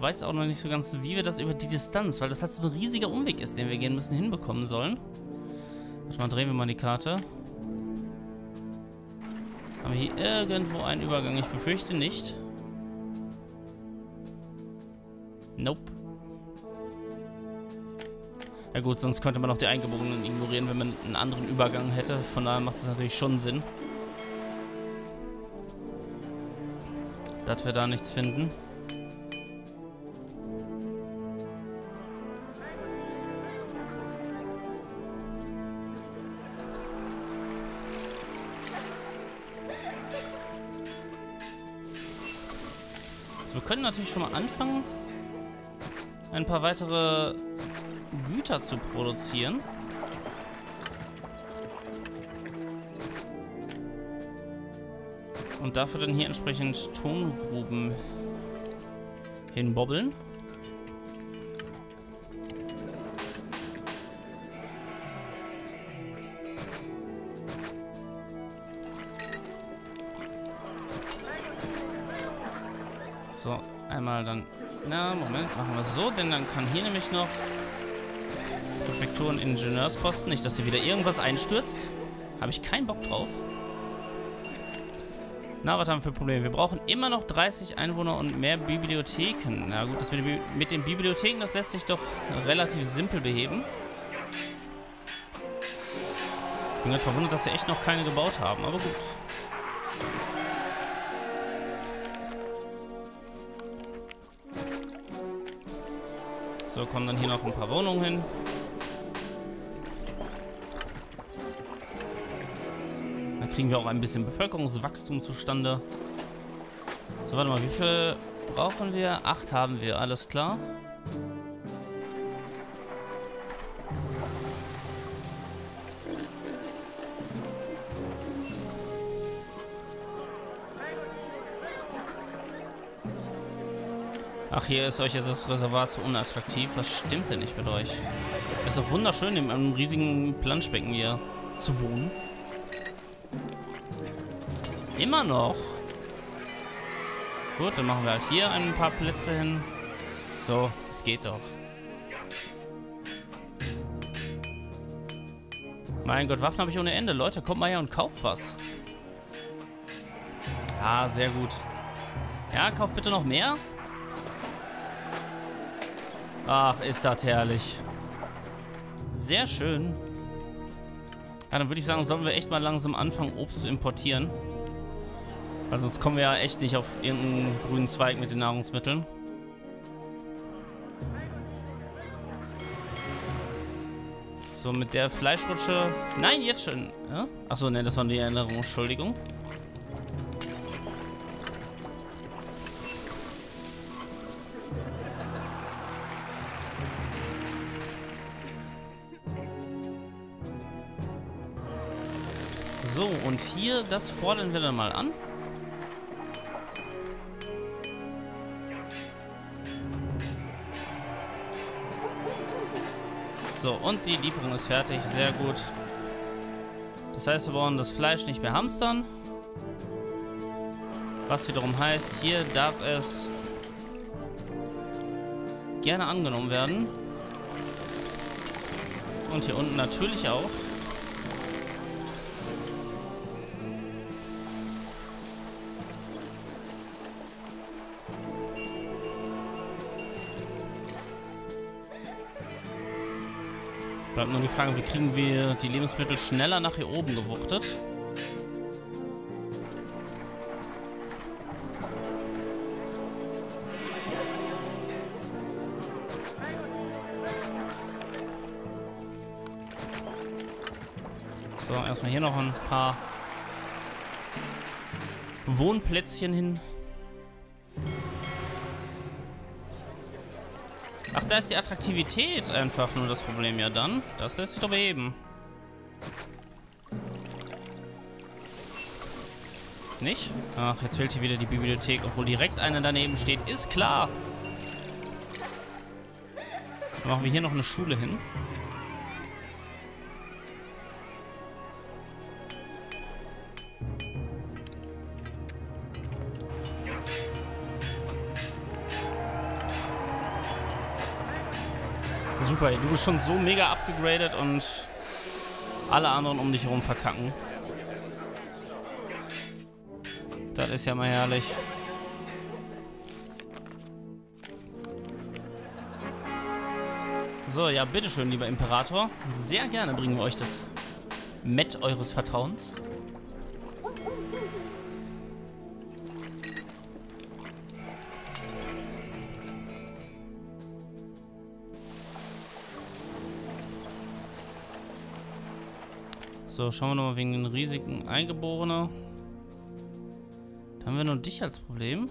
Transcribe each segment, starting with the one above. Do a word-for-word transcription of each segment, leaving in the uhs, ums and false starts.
weiß auch noch nicht so ganz, wie wir das über die Distanz, weil das halt so ein riesiger Umweg ist, den wir gehen müssen, hinbekommen sollen. Warte mal, drehen wir mal die Karte. Haben wir hier irgendwo einen Übergang? Ich befürchte nicht. Nope. Ja gut, sonst könnte man auch die Eingeborenen ignorieren, wenn man einen anderen Übergang hätte. Von daher macht das natürlich schon Sinn, dass wir da nichts finden. Also wir können natürlich schon mal anfangen, ein paar weitere Güter zu produzieren. Und dafür dann hier entsprechend Tongruben hinbobbeln. So, einmal dann. Na, Moment, machen wir so, denn dann kann hier nämlich noch Präfekturen, Ingenieursposten. Nicht, dass hier wieder irgendwas einstürzt. Habe ich keinen Bock drauf. Na, was haben wir für Probleme? Wir brauchen immer noch dreißig Einwohner und mehr Bibliotheken. Na gut, das mit, mit den Bibliotheken, das lässt sich doch relativ simpel beheben. Ich bin ganz verwundert, dass wir echt noch keine gebaut haben, aber gut. So, kommen dann hier noch ein paar Wohnungen hin. Dann kriegen wir auch ein bisschen Bevölkerungswachstum zustande. So, warte mal, wie viel brauchen wir? Acht haben wir, alles klar. Ach, hier ist euch jetzt das Reservat so unattraktiv. Was stimmt denn nicht mit euch? Es ist doch wunderschön, in einem riesigen Planschbecken hier zu wohnen. Immer noch. Gut, dann machen wir halt hier ein paar Plätze hin. So, es geht doch. Mein Gott, Waffen habe ich ohne Ende. Leute, kommt mal her und kauft was. Ah, sehr gut. Ja, kauft bitte noch mehr. Ach, ist das herrlich. Sehr schön. Ja, dann würde ich sagen, sollen wir echt mal langsam anfangen, Obst zu importieren. Weil sonst kommen wir ja echt nicht auf irgendeinen grünen Zweig mit den Nahrungsmitteln. So, mit der Fleischrutsche... Nein, jetzt schon. Ja? Achso, ne, das waren die Erinnerungen. Entschuldigung. So, und hier, das fordern wir dann mal an. So, und die Lieferung ist fertig. Sehr gut. Das heißt, wir brauchen das Fleisch nicht mehr hamstern. Was wiederum heißt, hier darf es gerne angenommen werden. Und hier unten natürlich auch. Bleibt nur die Frage, wie kriegen wir die Lebensmittel schneller nach hier oben gewuchtet? So, erstmal hier noch ein paar Wohnplätzchen hin. Ach, da ist die Attraktivität einfach nur das Problem. Ja dann, das lässt sich doch beheben. Nicht? Ach, jetzt fehlt hier wieder die Bibliothek, obwohl direkt eine daneben steht. Ist klar. Dann machen wir hier noch eine Schule hin. Super, du bist schon so mega abgegradet und alle anderen um dich herum verkacken. Das ist ja mal herrlich. So, ja, bitteschön, lieber Imperator. Sehr gerne bringen wir euch das Met eures Vertrauens. So, schauen wir nochmal wegen den Risiken Eingeborener. Da haben wir nur dich als Problem.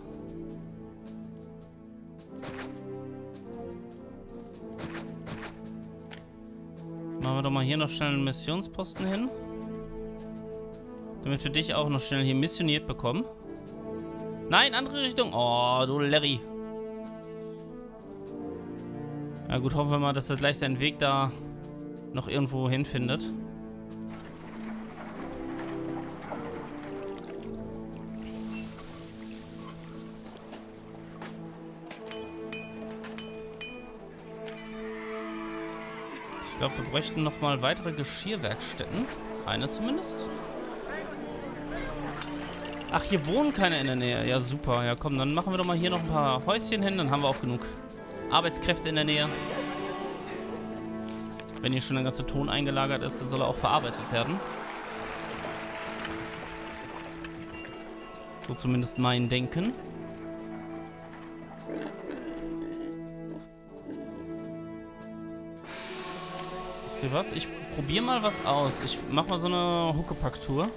Machen wir doch mal hier noch schnell einen Missionsposten hin. Damit wir dich auch noch schnell hier missioniert bekommen. Nein, andere Richtung. Oh, du Larry. Na gut, hoffen wir mal, dass er gleich seinen Weg da noch irgendwo hinfindet. Ich glaube, wir bräuchten nochmal weitere Geschirrwerkstätten. Eine zumindest. Ach, hier wohnen keine in der Nähe. Ja, super. Ja, komm, dann machen wir doch mal hier noch ein paar Häuschen hin. Dann haben wir auch genug Arbeitskräfte in der Nähe. Wenn hier schon der ganze Ton eingelagert ist, dann soll er auch verarbeitet werden. So zumindest mein Denken. Was? Ich probiere mal was aus. Ich mache mal so eine Huckepack-Tour.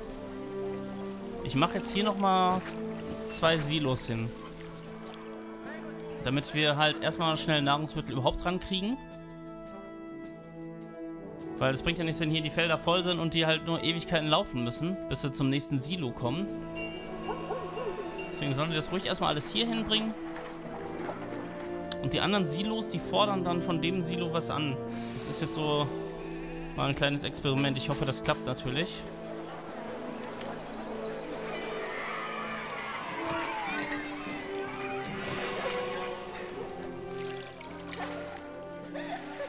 Ich mache jetzt hier nochmal zwei Silos hin. Damit wir halt erstmal schnell Nahrungsmittel überhaupt rankriegen. Weil es bringt ja nichts, wenn hier die Felder voll sind und die halt nur Ewigkeiten laufen müssen, bis sie zum nächsten Silo kommen. Deswegen sollen wir das ruhig erstmal alles hier hinbringen. Und die anderen Silos, die fordern dann von dem Silo was an. Das ist jetzt so... mal ein kleines Experiment. Ich hoffe, das klappt natürlich.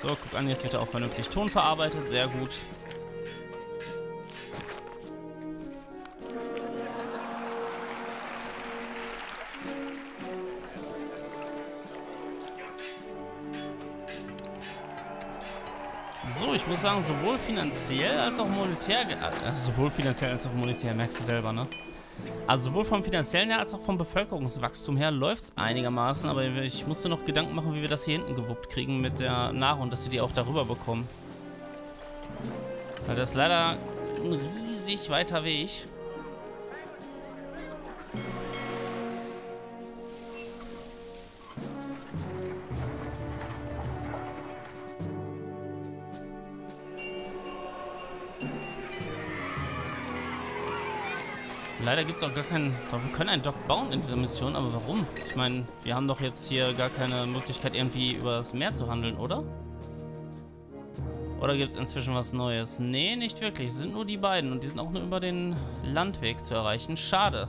So, guck an, jetzt wird er auch vernünftig Ton verarbeitet. Sehr gut. So, ich muss sagen, sowohl finanziell als auch monetär, also sowohl finanziell als auch monetär, merkst du selber, ne? Also sowohl vom finanziellen her als auch vom Bevölkerungswachstum her läuft es einigermaßen, aber ich musste noch Gedanken machen, wie wir das hier hinten gewuppt kriegen mit der Nahrung, dass wir die auch darüber bekommen. Weil das ist leider ein riesig weiter Weg. Leider gibt es auch gar keinen... Wir können einen Dock bauen in dieser Mission, aber warum? Ich meine, wir haben doch jetzt hier gar keine Möglichkeit, irgendwie über das Meer zu handeln, oder? Oder gibt es inzwischen was Neues? Nee, nicht wirklich. Es sind nur die beiden und die sind auch nur über den Landweg zu erreichen. Schade.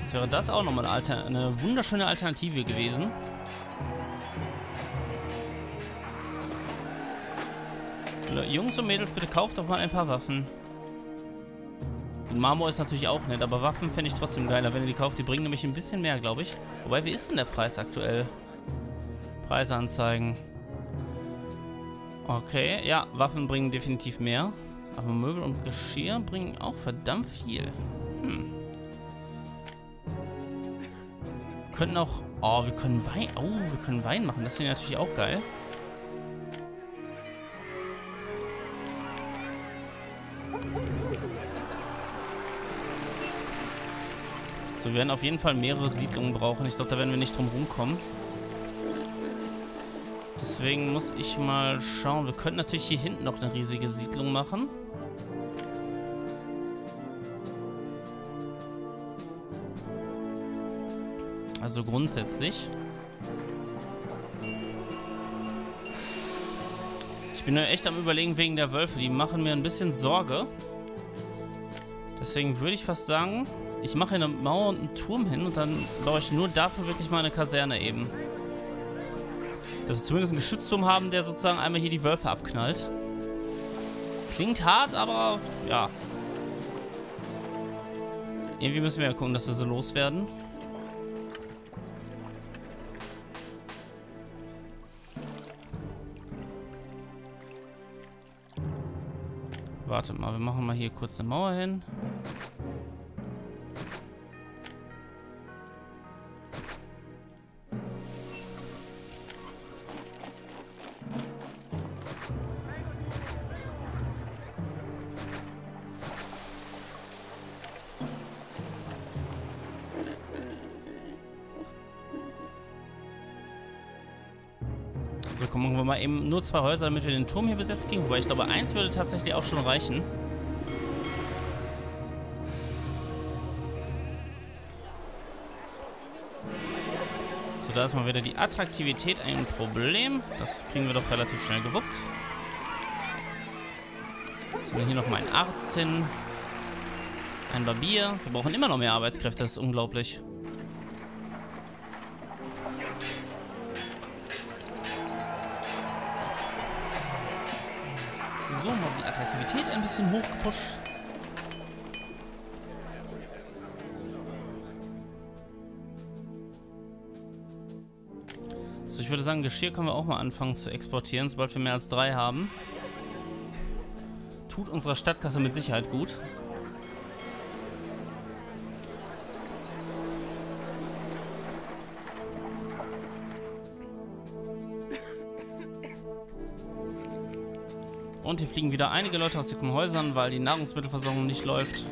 Jetzt wäre das auch nochmal eine, eine wunderschöne Alternative gewesen. Jungs und Mädels, bitte kauft doch mal ein paar Waffen. Marmor ist natürlich auch nett, aber Waffen fände ich trotzdem geiler, wenn ihr die kauft. Die bringen nämlich ein bisschen mehr, glaube ich. Wobei, wie ist denn der Preis aktuell? Preise anzeigen. Okay, ja, Waffen bringen definitiv mehr. Aber Möbel und Geschirr bringen auch verdammt viel. Hm. Wir können auch... Oh, wir können Wein... Oh, wir können Wein machen. Das finde ich natürlich auch geil. So, wir werden auf jeden Fall mehrere Siedlungen brauchen. Ich glaube, da werden wir nicht drum rumkommen. Deswegen muss ich mal schauen. Wir könnten natürlich hier hinten noch eine riesige Siedlung machen. Also grundsätzlich. Ich bin echt am Überlegen wegen der Wölfe. Die machen mir ein bisschen Sorge. Deswegen würde ich fast sagen, ich mache eine Mauer und einen Turm hin und dann baue ich nur dafür wirklich mal eine Kaserne eben. Dass wir zumindest einen Geschützturm haben, der sozusagen einmal hier die Wölfe abknallt. Klingt hart, aber ja. Irgendwie müssen wir ja gucken, dass wir sie loswerden. Warte mal, wir machen mal hier kurz eine Mauer hin. So, komm, machen wir mal eben nur zwei Häuser, damit wir den Turm hier besetzt kriegen. Wobei ich glaube, eins würde tatsächlich auch schon reichen. So, da ist mal wieder die Attraktivität ein Problem. Das kriegen wir doch relativ schnell gewuppt. So, hier nochmal einen Arzt hin. Ein Barbier. Wir brauchen immer noch mehr Arbeitskräfte, das ist unglaublich. So, mal die Attraktivität ein bisschen hochgepusht. So, ich würde sagen, Geschirr können wir auch mal anfangen zu exportieren, sobald wir mehr als drei haben. Tut unserer Stadtkasse mit Sicherheit gut. Und hier fliegen wieder einige Leute aus ihren Häusern, weil die Nahrungsmittelversorgung nicht läuft.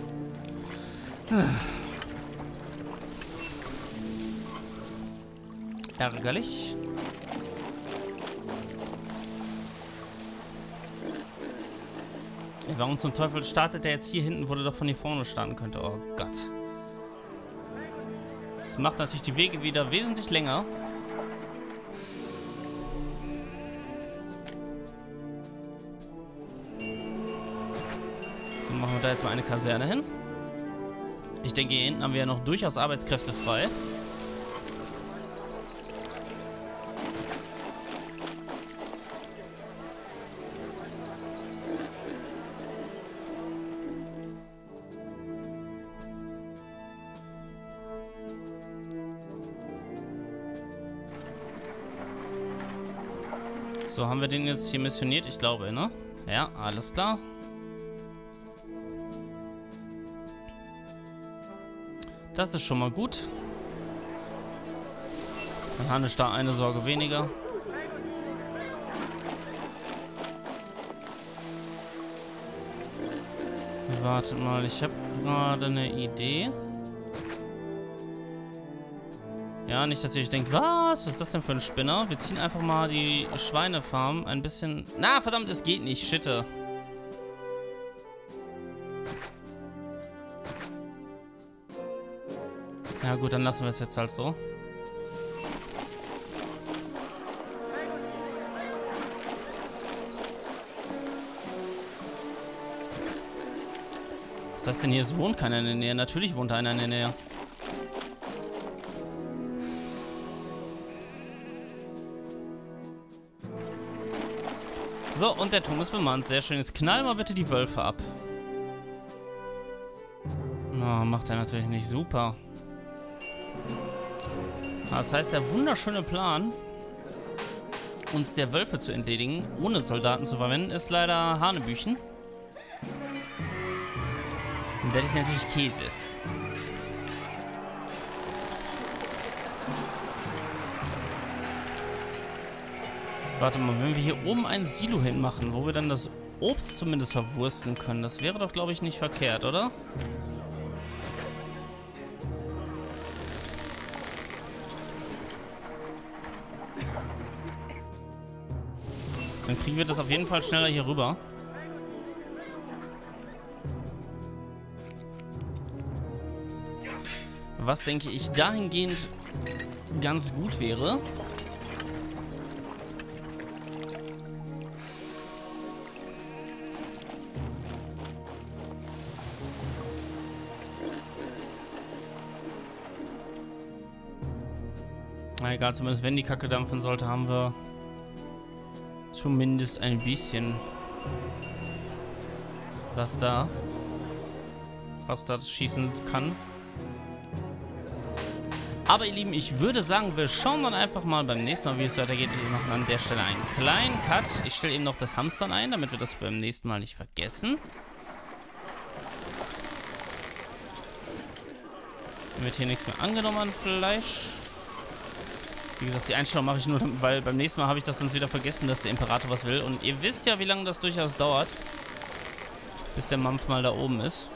Ärgerlich. Warum zum Teufel startet der jetzt hier hinten, wo der doch von hier vorne starten könnte? Oh Gott. Das macht natürlich die Wege wieder wesentlich länger. Machen wir da jetzt mal eine Kaserne hin. Ich denke, hier hinten haben wir ja noch durchaus Arbeitskräfte frei. So, haben wir den jetzt hier missioniert? Ich glaube, ne? Ja, alles klar. Das ist schon mal gut. Dann habe ich da eine Sorge weniger. Wartet mal, ich habe gerade eine Idee. Ja, nicht, dass ihr euch denkt, was, was ist das denn für ein Spinner? Wir ziehen einfach mal die Schweinefarm ein bisschen... Na, verdammt, es geht nicht, Schitte. Ja gut, dann lassen wir es jetzt halt so. Was heißt denn hier? Es wohnt keiner in der Nähe. Natürlich wohnt einer in der Nähe. So, und der Turm ist bemannt. Sehr schön. Jetzt knall mal bitte die Wölfe ab. Na, macht er natürlich nicht. Super. Das heißt, der wunderschöne Plan, uns der Wölfe zu entledigen, ohne Soldaten zu verwenden, ist leider Hanebüchen. Und das ist natürlich Käse. Warte mal, wenn wir hier oben ein Silo hinmachen, wo wir dann das Obst zumindest verwursten können, das wäre doch, glaube ich, nicht verkehrt, oder? Dann kriegen wir das auf jeden Fall schneller hier rüber. Was, denke ich, dahingehend ganz gut wäre. Na egal, zumindest wenn die Kacke dampfen sollte, haben wir zumindest ein bisschen was da, was da schießen kann. Aber ihr Lieben, ich würde sagen, wir schauen dann einfach mal beim nächsten Mal, wie es weitergeht. Wir machen an der Stelle einen kleinen Cut. Ich stelle eben noch das Hamstern ein, damit wir das beim nächsten Mal nicht vergessen. Dann wird hier nichts mehr angenommen an Fleisch. Wie gesagt, die Einstellung mache ich nur, weil beim nächsten Mal habe ich das sonst wieder vergessen, dass der Imperator was will. Und ihr wisst ja, wie lange das durchaus dauert, bis der Mampf mal da oben ist.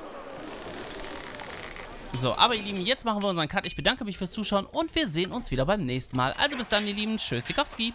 So, aber ihr Lieben, jetzt machen wir unseren Cut. Ich bedanke mich fürs Zuschauen und wir sehen uns wieder beim nächsten Mal. Also bis dann, ihr Lieben. Tschüss, Sikowski.